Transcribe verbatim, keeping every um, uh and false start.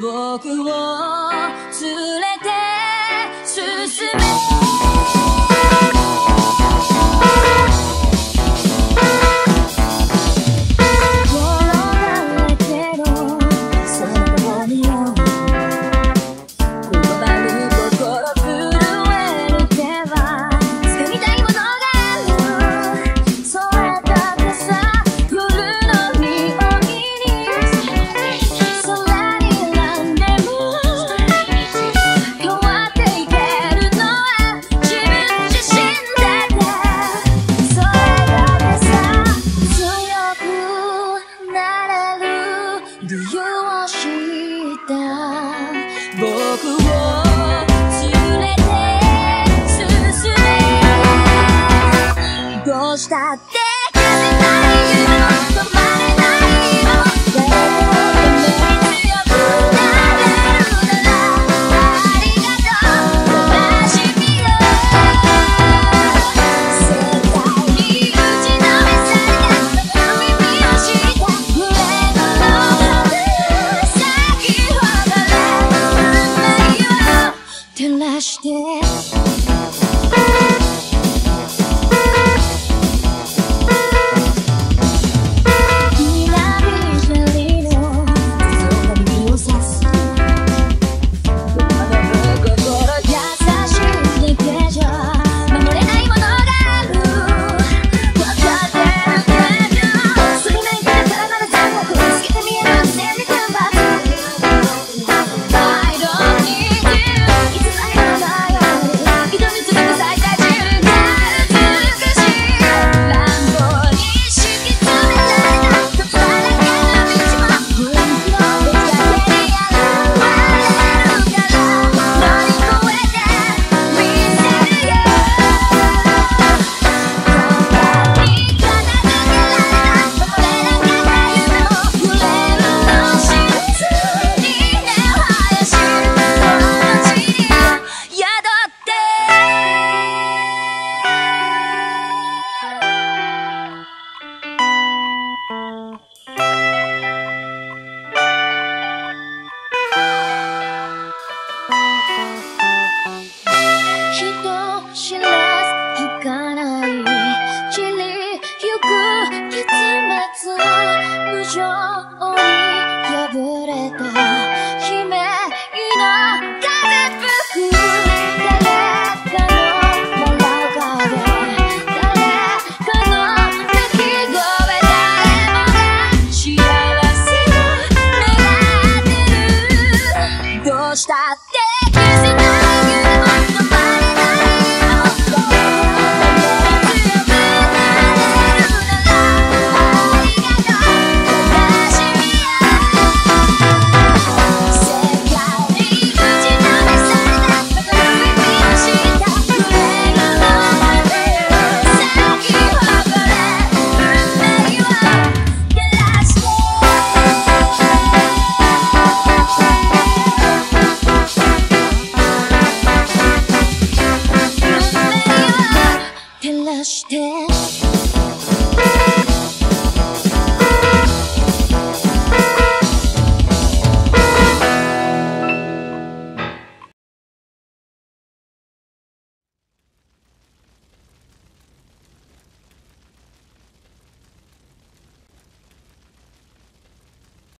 僕を連れて進め。どうしたって気づいた